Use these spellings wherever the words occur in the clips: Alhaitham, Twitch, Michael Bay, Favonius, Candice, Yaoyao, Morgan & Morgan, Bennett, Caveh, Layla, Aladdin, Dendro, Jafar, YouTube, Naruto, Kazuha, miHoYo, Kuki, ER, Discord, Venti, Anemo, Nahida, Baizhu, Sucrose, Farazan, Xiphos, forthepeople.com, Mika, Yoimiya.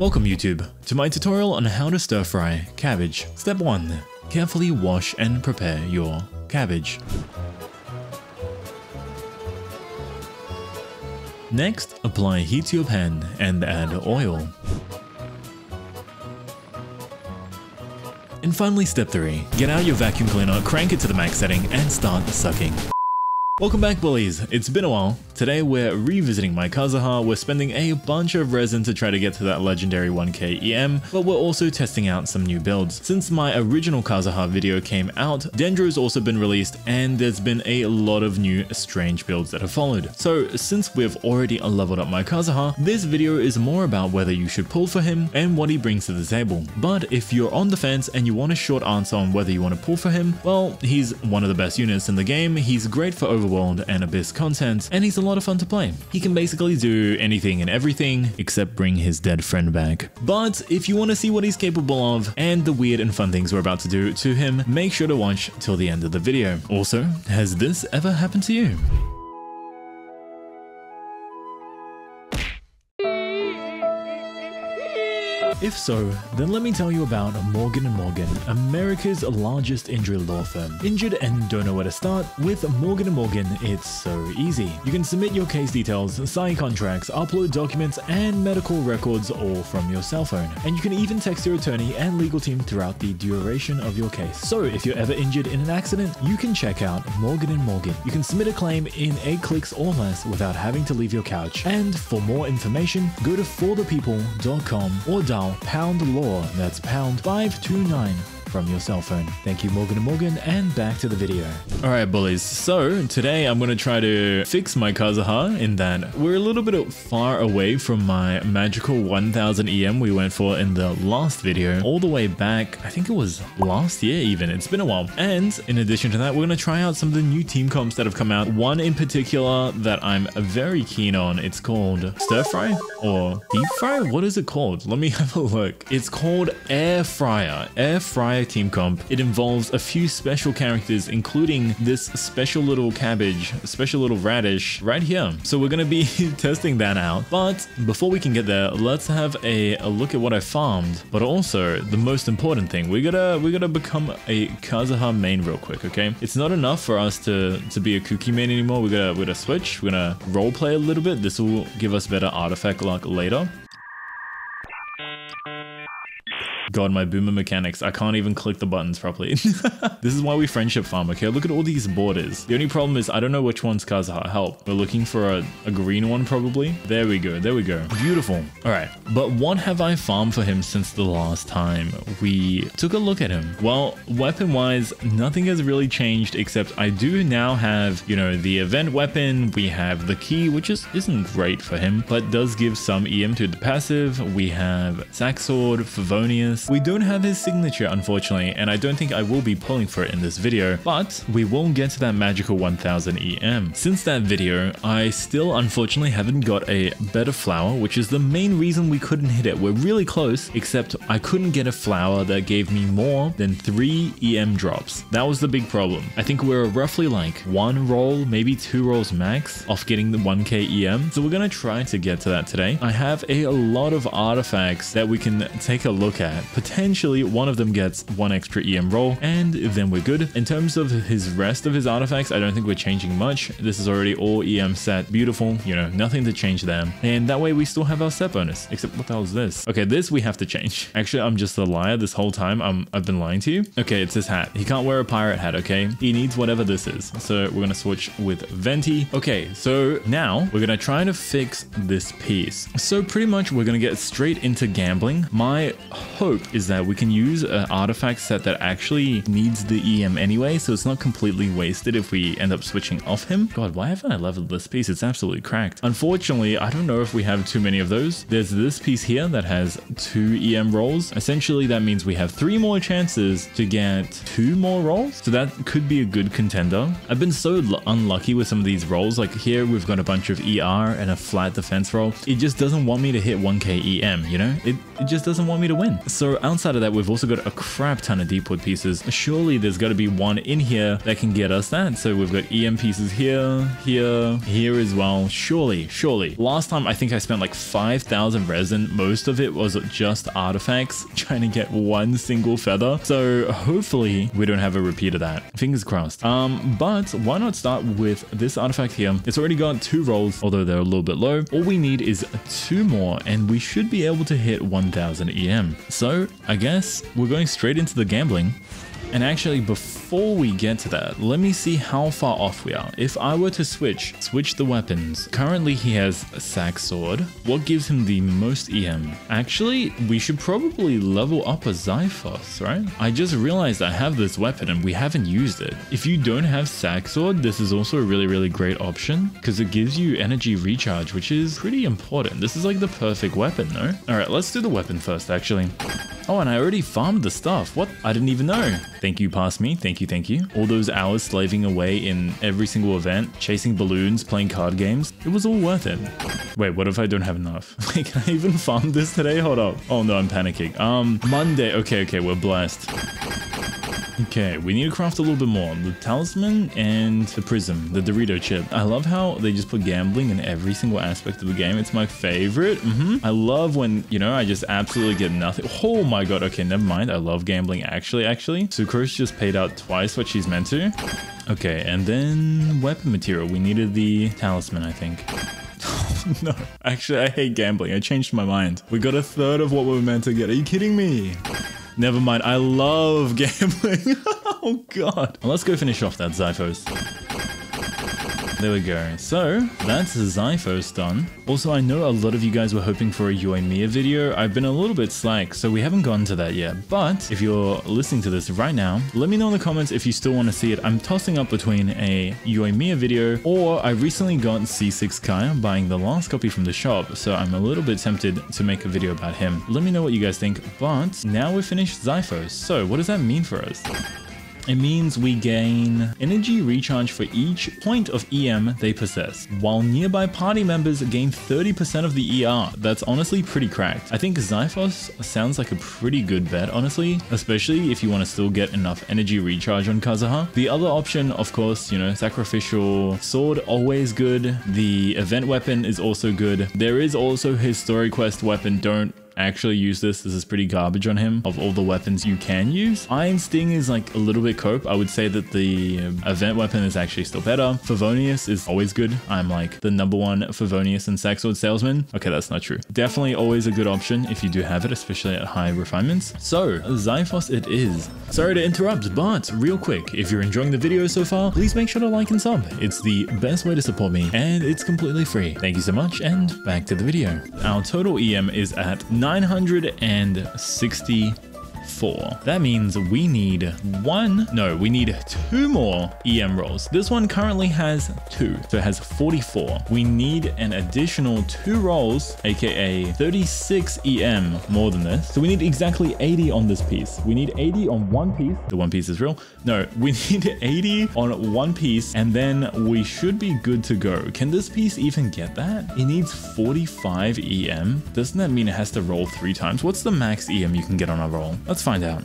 Welcome YouTube to my tutorial on how to stir fry cabbage. Step 1. Carefully wash and prepare your cabbage. Next, apply heat to your pan and add oil. And finally, step 3. Get out your vacuum cleaner, crank it to the max setting, and start sucking. Welcome back bullies, it's been a while. Today we're revisiting my Kazuha, we're spending a bunch of resin to try to get to that legendary 1k EM, but we're also testing out some new builds. Since my original Kazuha video came out, Dendro's also been released and there's been a lot of new strange builds that have followed. So since we've already leveled up my Kazuha, this video is more about whether you should pull for him and what he brings to the table. But if you're on the fence and you want a short answer on whether you want to pull for him, well, he's one of the best units in the game, he's great for over World and Abyss content, and he's a lot of fun to play. He can basically do anything and everything except bring his dead friend back. But if you want to see what he's capable of and the weird and fun things we're about to do to him, make sure to watch till the end of the video. Also, has this ever happened to you? If so, then let me tell you about Morgan & Morgan, America's largest injury law firm. Injured and don't know where to start? With Morgan & Morgan, it's so easy. You can submit your case details, sign contracts, upload documents, and medical records all from your cell phone. And you can even text your attorney and legal team throughout the duration of your case. So if you're ever injured in an accident, you can check out Morgan & Morgan. You can submit a claim in 8 clicks or less without having to leave your couch. And for more information, go to forthepeople.com or dial #law, that's #529 from your cell phone. Thank you, Morgan & Morgan, and back to the video. Alright bullies, so today I'm gonna try to fix my Kazuha in that we're a little bit far away from my magical 1000 EM we went for in the last video, all the way back, I think it was last year even, it's been a while. And in addition to that, we're gonna try out some of the new team comps that have come out. One in particular that I'm very keen on, it's called Stir Fry or Deep Fry? What is it called? Let me have a look. It's called Air Fryer. Air Fryer team comp. It involves a few special characters, including this special little cabbage, special little radish right here. So we're going to be testing that out. But before we can get there, let's have a look at what I farmed. But also the most important thing, we gotta become a Kazuha main real quick, okay? It's not enough for us to be a Kuki main anymore. We gotta switch. We're gonna roleplay a little bit. This will give us better artifact luck later. God, my boomer mechanics. I can't even click the buttons properly. This is why we friendship farm, okay? Look at all these borders. The only problem is I don't know which one's Kazuha. Help. We're looking for a green one, probably. There we go. There we go. Beautiful. All right. But what have I farmed for him since the last time we took a look at him? Well, weapon-wise, nothing has really changed, except I do now have, you know, the event weapon. We have the key, which isn't great for him, but does give some EM to the passive. We have Saxord, Favonius. We don't have his signature, unfortunately, and I don't think I will be pulling for it in this video, but we will get to that magical 1000 EM. Since that video, I still unfortunately haven't got a better flower, which is the main reason we couldn't hit it. We're really close, except I couldn't get a flower that gave me more than 3 EM drops. That was the big problem. I think we're roughly like 1 roll, maybe 2 rolls max off getting the 1k EM, so we're gonna try to get to that today. I have a lot of artifacts that we can take a look at. Potentially one of them gets 1 extra EM roll, and then we're good. In terms of his rest of his artifacts, I don't think we're changing much. This is already all EM set. Beautiful, you know, nothing to change there. And that way we still have our set bonus, except what the hell is this? Okay, this we have to change. Actually, I'm just a liar this whole time. I've been lying to you. Okay, it's his hat. He can't wear a pirate hat, okay? He needs whatever this is. So we're gonna switch with Venti. Okay, so now we're gonna try to fix this piece. So pretty much we're gonna get straight into gambling. My hope is that we can use an artifact set that actually needs the EM anyway, so it's not completely wasted if we end up switching off him. God, why haven't I leveled this piece? It's absolutely cracked. Unfortunately, I don't know if we have too many of those. There's this piece here that has 2 EM rolls. Essentially, that means we have 3 more chances to get 2 more rolls. So that could be a good contender. I've been so unlucky with some of these rolls. Like here, we've got a bunch of ER and a flat defense roll. It just doesn't want me to hit 1k EM, you know? know, it just doesn't want me to win. So outside of that, we've also got a crap ton of deep wood pieces. Surely there's got to be one in here that can get us that. So we've got EM pieces here, here as well. Surely, surely. Last time I think I spent like 5,000 resin. Most of it was just artifacts trying to get one single feather. So hopefully we don't have a repeat of that. Fingers crossed. But why not start with this artifact here? It's already got 2 rolls, although they're a little bit low. All we need is 2 more and we should be able to hit 1,000 EM. So I guess we're going straight into the gambling. And actually, before we get to that, let me see how far off we are. If I were to switch the weapons. Currently, he has a sack sword. What gives him the most EM? Actually, we should probably level up a Xiphos, right? I just realized I have this weapon and we haven't used it. If you don't have sack sword, this is also a really, really great option because it gives you energy recharge, which is pretty important. This is like the perfect weapon, no? All right, let's do the weapon first, actually. Oh, and I already farmed the stuff. What? I didn't even know. Thank you, past me. Thank you, thank you. All those hours slaving away in every single event, chasing balloons, playing card games, it was all worth it. Wait, what if I don't have enough? Wait, can I even farm this today? Hold up. Oh no, I'm panicking. Monday. Okay, we're blessed. Okay, we need to craft a little bit more. The talisman and the prism, the Dorito chip. I love how they just put gambling in every single aspect of the game. It's my favorite. I love when, you know, I just absolutely get nothing. Oh my God. Okay, never mind. I love gambling actually. Sucrose just paid out twice what she's meant to. Okay, and then weapon material. We needed the talisman, I think. No, actually, I hate gambling. I changed my mind. We got a third of what we were meant to get. Are you kidding me? Never mind, I love gambling. Oh God. Well, let's go finish off that Xiphos. There we go. So that's Xiphos done. Also, I know a lot of you guys were hoping for a Yoimiya video. I've been a little bit slack, so we haven't gotten to that yet. But if you're listening to this right now, let me know in the comments if you still want to see it. I'm tossing up between a Yoimiya video or I recently got C6 Kai. I'm buying the last copy from the shop, so I'm a little bit tempted to make a video about him. Let me know what you guys think. But now we're finished Xiphos. So what does that mean for us? It means we gain energy recharge for each point of EM they possess, while nearby party members gain 30% of the ER. That's honestly pretty cracked. I think Xiphos sounds like a pretty good bet, honestly, especially if you want to still get enough energy recharge on Kazuha. The other option, of course, you know, sacrificial sword, always good. The event weapon is also good. There is also his story quest weapon. Don't actually use this. This is pretty garbage on him of all the weapons you can use. Iron Sting is like a little bit cope. I would say that the event weapon is actually still better. Favonius is always good. I'm like the #1 Favonius and Sacksword Salesman. Okay, that's not true. Definitely always a good option if you do have it, especially at high refinements. So Xiphos it is. Sorry to interrupt, but real quick, if you're enjoying the video so far, please make sure to like and sub. It's the best way to support me and it's completely free. Thank you so much and back to the video. Our total EM is at 964. That means we need two more EM rolls. This one currently has 2, so it has 44. We need an additional 2 rolls, aka 36 EM more than this. So we need exactly 80 on this piece. We need 80 on one piece. The one piece is real. No, we need 80 on one piece and then we should be good to go. Can this piece even get that? It needs 45 EM. Doesn't that mean it has to roll 3 times? What's the max EM you can get on a roll? Let's find out.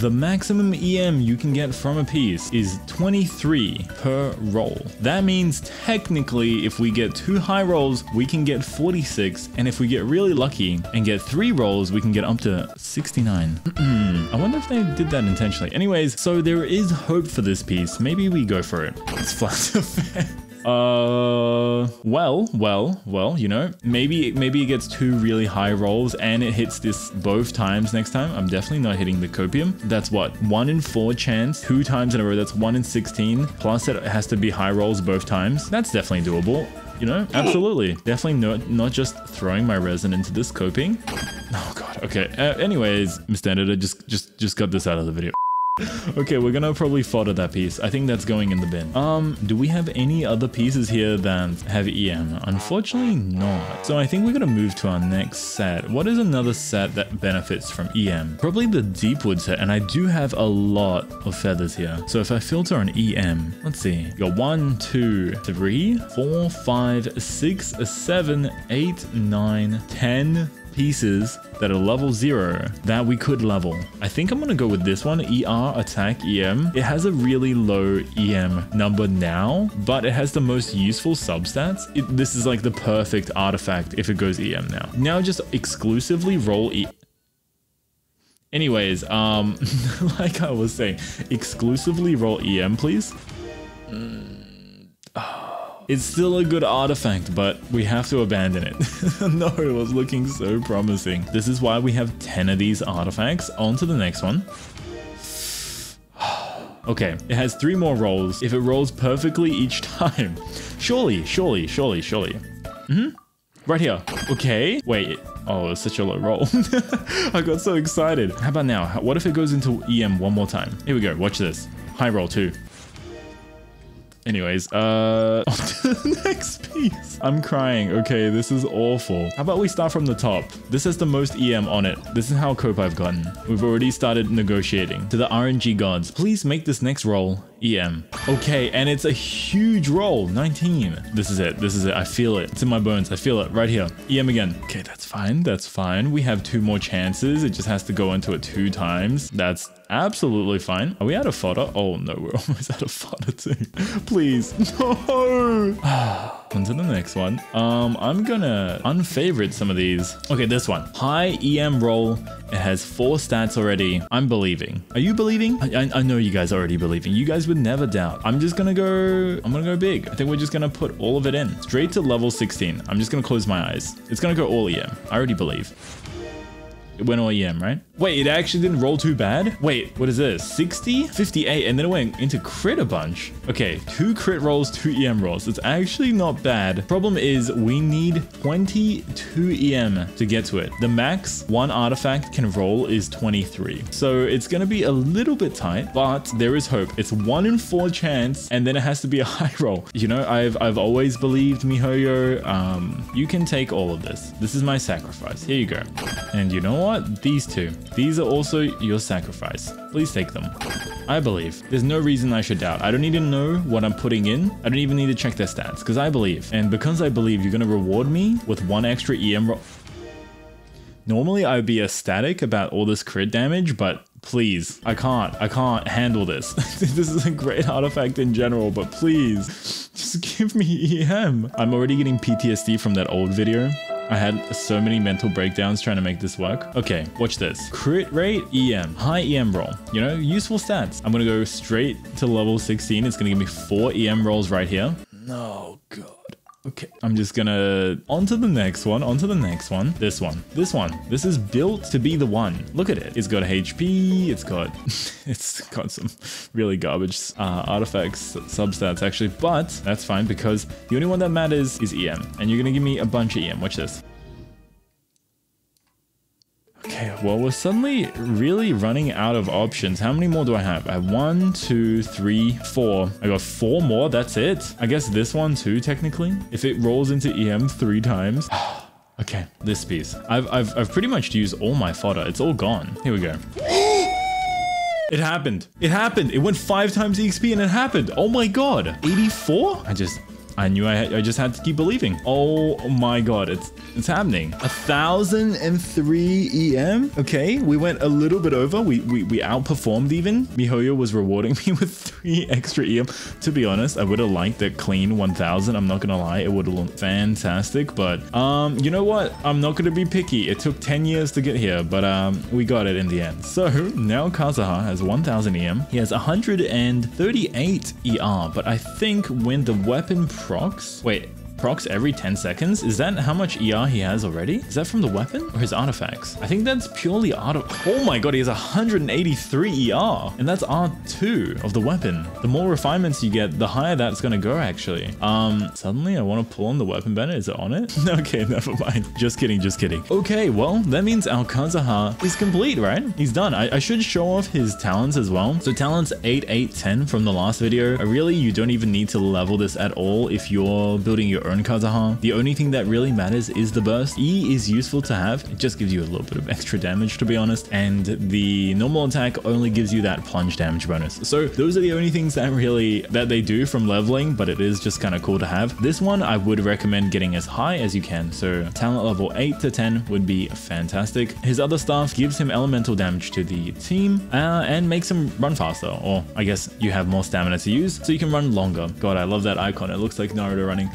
The maximum EM you can get from a piece is 23 per roll. That means technically if we get 2 high rolls, we can get 46. And if we get really lucky and get 3 rolls, we can get up to 69. I wonder if they did that intentionally. Anyways, so there is hope for this piece. Maybe we go for it. It's flat to fair. Well, you know, maybe it gets 2 really high rolls and it hits this both times next time. I'm definitely not hitting the copium. That's what, 1 in 4 chance, 2 times in a row. That's 1 in 16. Plus it has to be high rolls both times. That's definitely doable. You know, absolutely. Definitely not just throwing my resin into this coping. Oh God. Okay. Anyways, Mr. Editor, just cut this out of the video. Okay, we're gonna probably fodder that piece. I think that's going in the bin. Do we have any other pieces here that have EM? Unfortunately not. So I think we're gonna move to our next set. What is another set that benefits from EM? Probably the Deepwood set, and I do have a lot of feathers here. So if I filter on EM, let's see. You got 1, 2, 3, 4, 5, 6, 7, 8, 9, 10 pieces that are level 0 that we could level. I think I'm gonna go with this one, ER, attack, EM. It has a really low EM number now, but it has the most useful substats. This is like the perfect artifact if it goes EM now. Now just exclusively roll EM. Anyways, like I was saying, exclusively roll EM, please. It's still a good artifact, but we have to abandon it. No, it was looking so promising. This is why we have 10 of these artifacts. On to the next one. Okay, it has 3 more rolls. If it rolls perfectly each time. Surely. Right here. Okay. Wait. Oh, it's such a low roll. I got so excited. How about now? What if it goes into EM one more time? Here we go. Watch this. High roll 2. Anyways, on to the next piece. I'm crying. Okay, this is awful. How about we start from the top? This has the most EM on it. This is how cope I've gotten. We've already started negotiating. To the RNG gods, please make this next roll EM. Okay, and it's a huge roll, 19. This is it. I feel it. It's in my bones. I feel it right here. EM again. Okay, that's fine. We have 2 more chances. It just has to go into it 2 times. That's absolutely fine. Are we out of fodder? Oh no, we're almost out of fodder too. Please, no. On to the next one. I'm gonna unfavorite some of these. Okay, this one. High EM roll. It has 4 stats already. I'm believing. Are you believing? I know you guys are already believing. You guys would never doubt. I'm gonna go big. I think we're just gonna put all of it in. Straight to level 16. I'm just gonna close my eyes. It's gonna go all EM. I already believe. It went all EM, right? Wait, it actually didn't roll too bad? Wait, what is this? 60? 58, and then it went into crit a bunch. Okay, 2 crit rolls, 2 EM rolls. It's actually not bad. Problem is we need 22 EM to get to it. The max one artifact can roll is 23. So it's gonna be a little bit tight, but there is hope. It's 1 in 4 chance, and then it has to be a high roll. You know, I've always believed, miHoYo. You can take all of this. This is my sacrifice. Here you go. And you know what? These 2. These are also your sacrifice. Please take them. I believe. There's no reason I should doubt. I don't need to know what I'm putting in. I don't even need to check their stats because I believe. And because I believe, you're going to reward me with 1 extra EM roll. Normally, I'd be ecstatic about all this crit damage, but please, I can't handle this. This is a great artifact in general, but please, just give me EM. I'm already getting PTSD from that old video. I had so many mental breakdowns trying to make this work. Okay, watch this. Crit rate, EM, high EM roll. You know, useful stats. I'm gonna go straight to level 16. It's gonna give me 4 EM rolls right here. No, God. Okay, I'm just gonna, on to the next one. This one. This is built to be the one. Look at it. It's got HP, it's got, some really garbage artifacts, substats actually, but that's fine because the only one that matters is EM. And you're gonna give me a bunch of EM, watch this. Okay, well, we're suddenly really running out of options. How many more do I have? I have 1, 2, 3, 4. I got 4 more. That's it. I guess this one too, technically. If it rolls into EM 3 times. Okay, this piece. I've pretty much used all my fodder. It's all gone. Here we go. It happened. It went 5 times EXP and it happened. Oh my God. 84? I just had to keep believing. Oh my God, it's happening. 1003 EM. Okay, we went a little bit over. We outperformed even. miHoYo was rewarding me with 3 extra EM. To be honest, I would have liked that clean 1000. I'm not gonna lie, it would have looked fantastic. But you know what? I'm not gonna be picky. It took 10 years to get here, but we got it in the end. So now Kazuha has 1000 EM. He has 138 ER, but I think when the weapon procs. Wait, procs every 10 seconds? Is that how much ER he has already? Is that from the weapon or his artifacts? I think that's purely oh my god, he has 183 ER and that's R2 of the weapon. The more refinements you get, the higher that's gonna go actually. Suddenly I want to pull on the weapon, Bennett. Is it on it? Okay, never mind. Just kidding, just kidding. Okay, well, that means our Kazuha is complete, right? He's done. I should show off his talents as well. So talents 8, 8, 10 from the last video. Really, you don't even need to level this at all if you're building your own Kazuha. The only thing that really matters is the burst. E is useful to have. It just gives you a little bit of extra damage, to be honest. And the normal attack only gives you that plunge damage bonus. So those are the only things that really, that they do from leveling, but it is just kind of cool to have. This one, I would recommend getting as high as you can. So talent level 8 to 10 would be fantastic. His other staff gives him elemental damage to the team and makes him run faster, or I guess you have more stamina to use so you can run longer. God, I love that icon. It looks like Naruto running.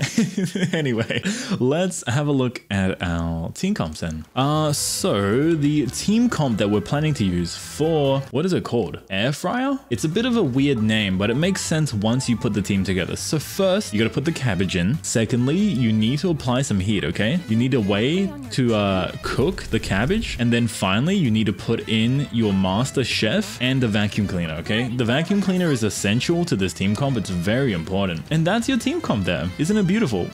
Anyway, let's have a look at our team comps then. So the team comp that we're planning to use for, what is it called? Air Fryer? It's a bit of a weird name, but it makes sense once you put the team together. So first, you gotta put the cabbage in. Secondly, you need to apply some heat, okay? You need a way to cook the cabbage. And then finally, you need to put in your master chef and the vacuum cleaner, okay? The vacuum cleaner is essential to this team comp. It's very important. And that's your team comp there. Isn't it beautiful?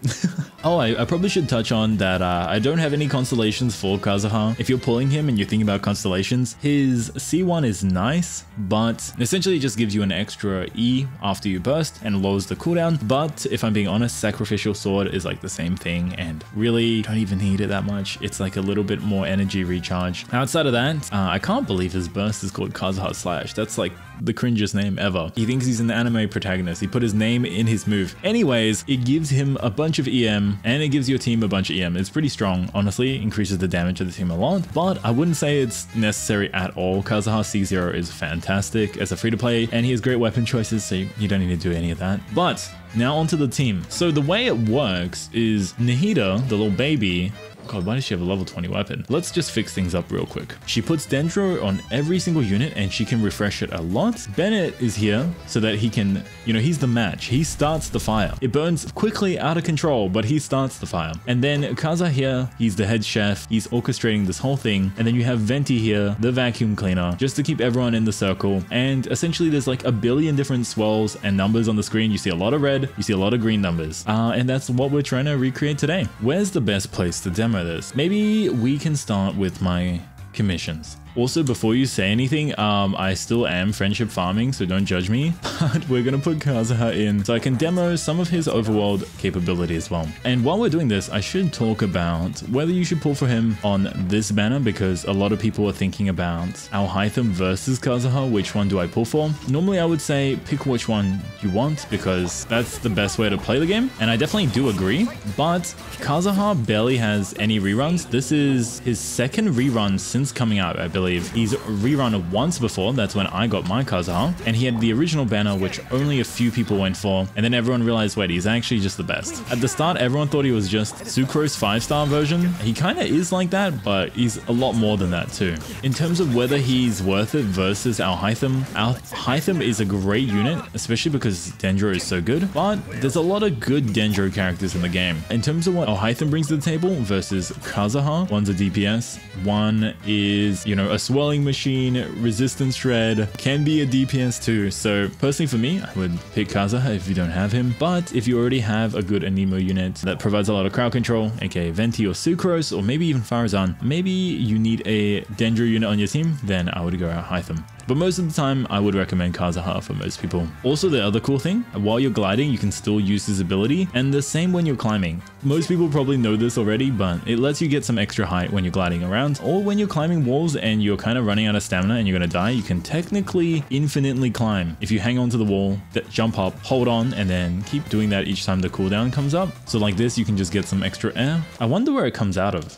Oh, I probably should touch on that I don't have any constellations for Kazuha. If you're pulling him and you're thinking about constellations, his C1 is nice, but essentially it just gives you an extra E after you burst and lowers the cooldown. But if I'm being honest, Sacrificial Sword is like the same thing and really don't even need it that much. It's like a little bit more energy recharge. Outside of that, I can't believe his burst is called Kazuha Slash. That's like the cringiest name ever. He thinks he's an anime protagonist. He put his name in his move. Anyways, it gives him a bunch of EM and it gives your team a bunch of EM. It's pretty strong, honestly. Increases the damage of the team a lot, but I wouldn't say it's necessary at all. Kazuha C0 is fantastic as a free-to-play and he has great weapon choices, so you don't need to do any of that. But now onto the team. So the way it works is Nahida, the little baby, God, why does she have a level 20 weapon? Let's just fix things up real quick. She puts Dendro on every single unit and she can refresh it a lot. Bennett is here so that he can, you know, he's the match. He starts the fire. It burns quickly out of control, but he starts the fire. And then Kaza here, he's the head chef. He's orchestrating this whole thing. And then you have Venti here, the vacuum cleaner, just to keep everyone in the circle. And essentially there's like a billion different swirls and numbers on the screen. You see a lot of red, you see a lot of green numbers. And that's what we're trying to recreate today. Where's the best place to demo this? Maybe we can start with my commissions. Also, before you say anything, I still am friendship farming, so don't judge me, but we're gonna put Kazuha in so I can demo some of his overworld capability as well. And while we're doing this, I should talk about whether you should pull for him on this banner, because a lot of people are thinking about Alhaitham versus Kazuha, which one do I pull for? Normally I would say pick which one you want, because that's the best way to play the game, and I definitely do agree, but Kazuha barely has any reruns. This is his second rerun since coming out, I believe. He's rerun once before, that's when I got my Kazuha, and he had the original banner which only a few people went for, and then everyone realized, wait, he's actually just the best. At the start, everyone thought he was just Sucrose 5-star version. He kind of is like that, but he's a lot more than that too. In terms of whether he's worth it versus Alhaitham, Alhaitham is a great unit, especially because Dendro is so good, but there's a lot of good Dendro characters in the game. In terms of what Alhaitham brings to the table versus Kazuha, one's a DPS, one is, you know, a swirling machine, resistance shred, can be a DPS too. So personally for me, I would pick Kazuha if you don't have him, but if you already have a good Anemo unit that provides a lot of crowd control, aka Venti or Sucrose, or maybe even Farazan, maybe you need a Dendro unit on your team, then I would go Alhaitham. But most of the time, I would recommend Kazuha for most people. Also, the other cool thing, while you're gliding, you can still use his ability, and the same when you're climbing. Most people probably know this already, but it lets you get some extra height when you're gliding around, or when you're climbing walls and you're kind of running out of stamina and you're gonna die, you can technically infinitely climb. If you hang onto the wall, jump up, hold on, and then keep doing that each time the cooldown comes up. So like this, you can just get some extra air. I wonder where it comes out of.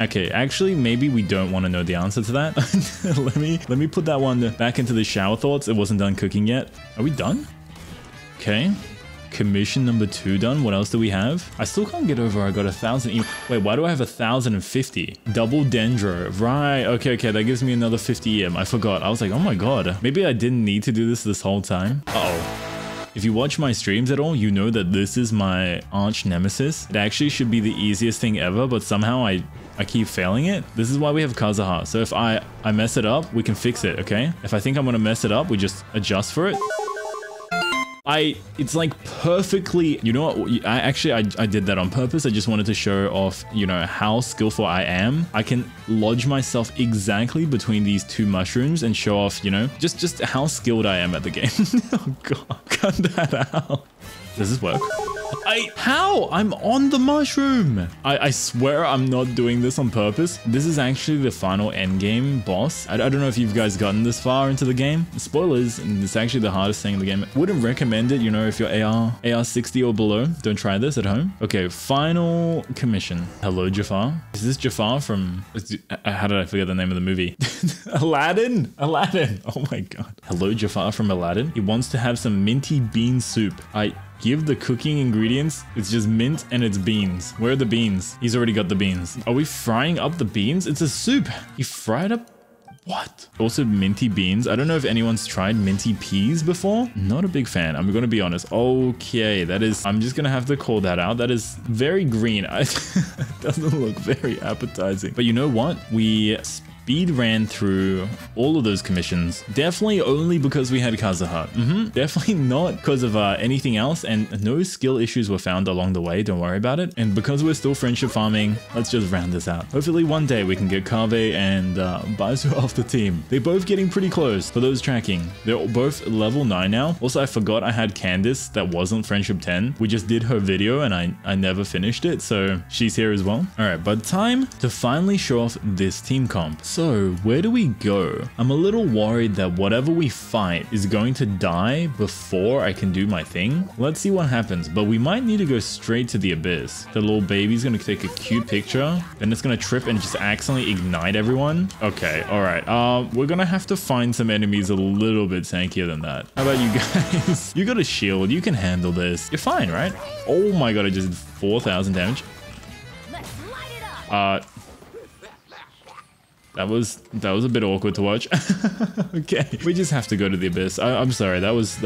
Okay, actually, maybe we don't want to know the answer to that. Let me put that one back into the shower thoughts. It wasn't done cooking yet. Are we done? Okay. Commission number 2 done. What else do we have? I still can't get over I got 1,000 EM. Wait, why do I have 1,050? Double Dendro. Right. Okay, okay. That gives me another 50 EM. I forgot. I was like, oh my god. Maybe I didn't need to do this whole time. Uh-oh. If you watch my streams at all, you know that this is my arch nemesis. It actually should be the easiest thing ever, but somehow I keep failing it. This is why we have Kazuha. So if I mess it up, we can fix it, okay? If I think I'm gonna mess it up, we just adjust for it. It's like perfectly, you know what, I did that on purpose. I just wanted to show off, you know, how skillful I am. I can lodge myself exactly between these two mushrooms and show off, you know, just how skilled I am at the game. Oh God, cut that out. Does this work? How? I'm on the mushroom. I swear I'm not doing this on purpose. This is actually the final endgame boss. I don't know if you guys gotten this far into the game. Spoilers, it's actually the hardest thing in the game. Wouldn't recommend it, you know, if you're AR 60 or below. Don't try this at home. Okay, final commission. Hello, Jafar. Is this Jafar from... How did I forget the name of the movie? Aladdin? Aladdin. Oh my God. Hello, Jafar from Aladdin. He wants to have some minty bean soup. Give the cooking ingredients. It's just mint and it's beans. Where are the beans? He's already got the beans. Are we frying up the beans? It's a soup. He fried up. What? Also minty beans. I don't know if anyone's tried minty peas before. Not a big fan. I'm going to be honest. Okay. That is, I'm just going to have to call that out. That is very green. It doesn't look very appetizing, but you know what? We speed ran through all of those commissions. Definitely only because we had Kazuha. Definitely not because of anything else, and no skill issues were found along the way. Don't worry about it. And because we're still friendship farming, let's just round this out. Hopefully one day we can get Caveh and Baizhu off the team. They're both getting pretty close for those tracking. They're both level 9 now. Also, I forgot I had Candice that wasn't friendship 10. We just did her video and I never finished it. So she's here as well. All right, but time to finally show off this team comp. So where do we go? I'm a little worried that whatever we fight is going to die before I can do my thing. Let's see what happens, but we might need to go straight to the abyss. The little baby's gonna take a cute picture, then it's gonna trip and just accidentally ignite everyone. Okay, all right. We're gonna have to find some enemies a little bit tankier than that. How about you guys? You got a shield, you can handle this. You're fine, right? Oh my God, I just did 4,000 damage. That was a bit awkward to watch. Okay, we just have to go to the abyss. I'm sorry, that was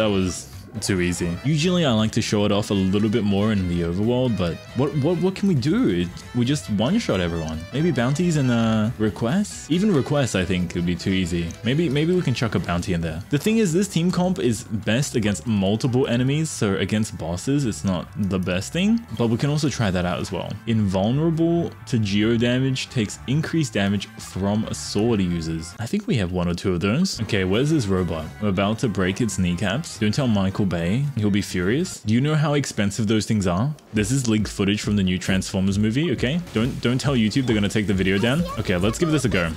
too easy. Usually I like to show it off a little bit more in the overworld, but what can we do? We just one-shot everyone. Maybe bounties and requests? Even requests I think could be too easy. Maybe we can chuck a bounty in there. The thing is, this team comp is best against multiple enemies, so against bosses it's not the best thing, but we can also try that out as well. Invulnerable to geo damage, takes increased damage from sword users. I think we have one or two of those. Okay, where's this robot? We're about to break its kneecaps. Don't tell Michael Bay, he'll be furious. Do you know how expensive those things are? This is leaked footage from the new Transformers movie, okay? Don't tell YouTube, they're gonna take the video down. Okay, let's give this a go.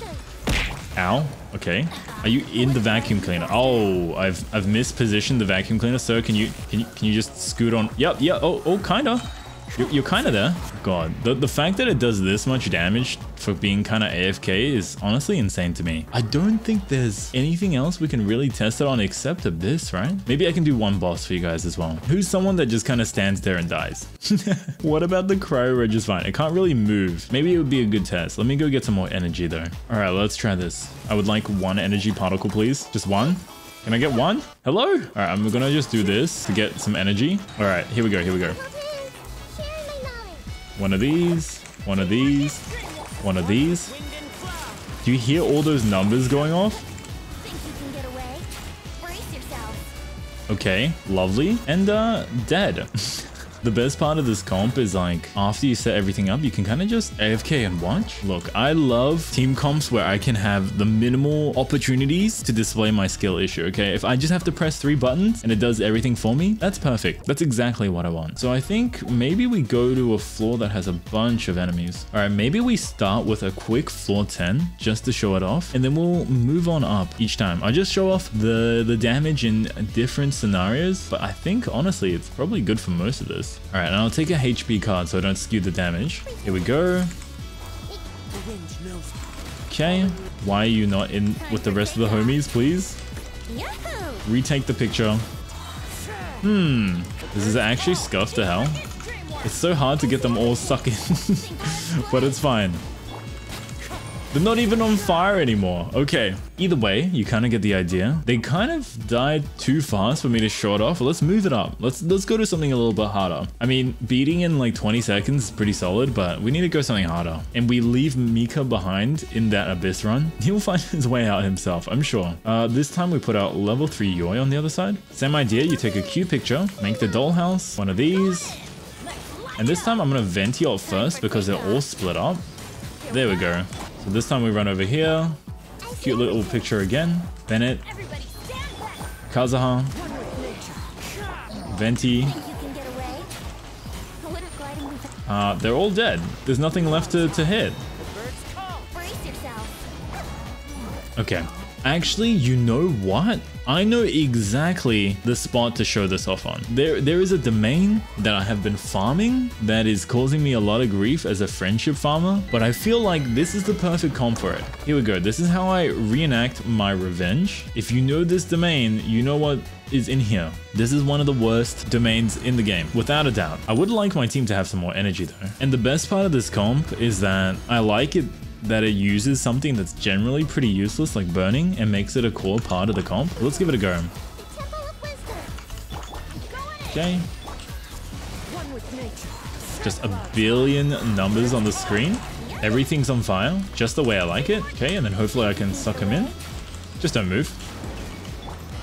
Ow. Okay. Are you in the vacuum cleaner? Oh, I've mispositioned the vacuum cleaner, sir. Can you just scoot on? Yep, yeah. Oh, kinda. You're kind of there. God, the fact that it does this much damage for being kind of AFK is honestly insane to me. I don't think there's anything else we can really test it on except abyss, right? Maybe I can do one boss for you guys as well. Who's someone that just kind of stands there and dies? What about the cryo reg is fine? It can't really move. Maybe it would be a good test. Let me go get some more energy though. All right, let's try this. I would like one energy particle, please. Just one. Can I get one? Hello? All right, I'm gonna just do this to get some energy. All right, here we go, here we go. One of these, one of these, one of these. Do you hear all those numbers going off? Okay, lovely. And dead. The best part of this comp is like, after you set everything up, you can kind of just AFK and watch. Look, I love team comps where I can have the minimal opportunities to display my skill issue, okay? If I just have to press 3 buttons and it does everything for me, that's perfect. That's exactly what I want. So I think maybe we go to a floor that has a bunch of enemies. All right, maybe we start with a quick floor 10 just to show it off, and then we'll move on up each time. I just show off the damage in different scenarios, but I think honestly, it's probably good for most of this. All right, and I'll take a HP card so I don't skew the damage. Here we go. Okay, why are you not in with the rest of the homies, please? Retake the picture. This is actually scuffed to hell. It's so hard to get them all stuck in, but it's fine. They're not even on fire anymore. Okay. Either way, you kind of get the idea. They kind of died too fast for me to short off. Let's move it up. Let's go to something a little bit harder. I mean, beating in like 20 seconds is pretty solid, but we need to go something harder. And we leave Mika behind in that abyss run. He'll find his way out himself, I'm sure. This time we put out level 3 Yoi on the other side. Same idea. You take a cute picture, make the dollhouse, one of these. And this time I'm going to Venti ult first because they're all split up. There we go. So this time we run over here. Cute little picture again. Bennett. Kazuha. Venti. They're all dead. There's nothing left to hit. Okay. Actually, you know what? I know exactly the spot to show this off on. There is a domain that I have been farming that is causing me a lot of grief as a friendship farmer, but I feel like this is the perfect comp for it. Here we go. This is how I reenact my revenge. If you know this domain, you know what is in here. This is one of the worst domains in the game, without a doubt. I would like my team to have some more energy though. And the best part of this comp is that I like it that it uses something that's generally pretty useless like burning and makes it a core part of the comp. Let's give it a go. Okay. Just a billion numbers on the screen. Everything's on fire, just the way I like it. Okay, and then hopefully I can suck him in. Just don't move.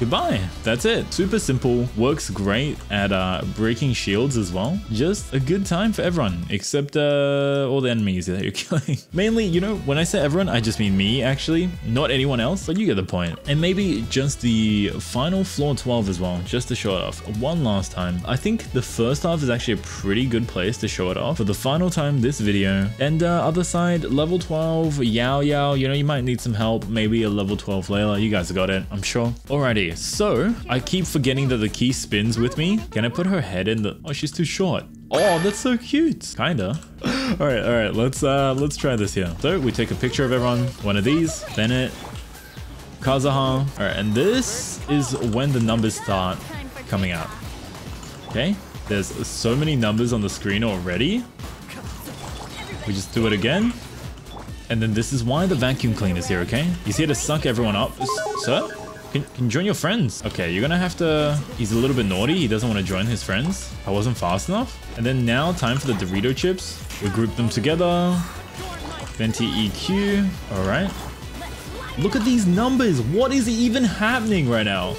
Goodbye. That's it. Super simple. Works great at breaking shields as well. Just a good time for everyone, except all the enemies that you're killing. Mainly, you know, when I say everyone, I just mean me, actually. Not anyone else, but you get the point. And maybe just the final floor 12 as well, just to show it off. One last time. I think the first half is actually a pretty good place to show it off for the final time this video. And other side, level 12, Yaoyao. You know, you might need some help. Maybe a level 12 Layla. You guys got it, I'm sure. Alrighty. So, I keep forgetting that the key spins with me. Can I put her head in the... Oh, she's too short. Oh, that's so cute. Kinda. All right. Let's try this here. So, we take a picture of everyone. One of these. Bennett. Kazuha. All right, and this is when the numbers start coming out. Okay. There's so many numbers on the screen already. We just do it again. And then this is why the vacuum cleaner's here, okay? He's here to suck everyone up. Sir? Can join your friends. Okay, you're gonna have to... He's a little bit naughty. He doesn't want to join his friends. I wasn't fast enough. And then now, time for the Dorito chips. We group them together. Venti EQ. All right. Look at these numbers. What is even happening right now?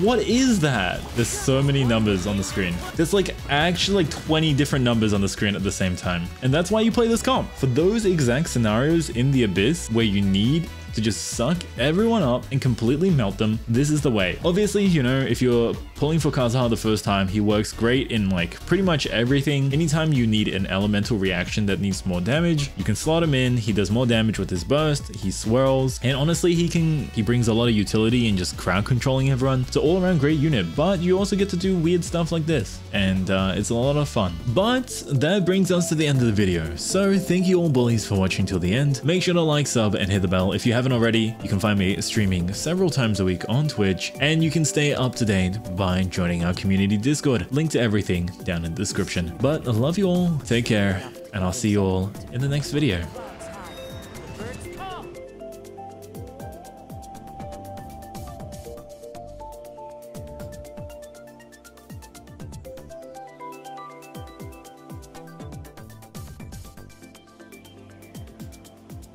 What is that? There's so many numbers on the screen. There's like actually like 20 different numbers on the screen at the same time. And that's why you play this comp. For those exact scenarios in the abyss where you need to just suck everyone up and completely melt them, this is the way. Obviously, you know, if you're pulling for Kazuha the first time, he works great in like pretty much everything. Anytime you need an elemental reaction that needs more damage, you can slot him in. He does more damage with his burst, he swirls, and honestly, he brings a lot of utility in just crowd controlling everyone. So all around great unit, but you also get to do weird stuff like this, and it's a lot of fun. But that brings us to the end of the video. So thank you all bullies for watching till the end. Make sure to like, sub, and hit the bell if you haven't already. You can find me streaming several times a week on Twitch, and you can stay up to date by joining our community Discord. Link to everything down in the description. But I love you all, take care, and I'll see you all in the next video.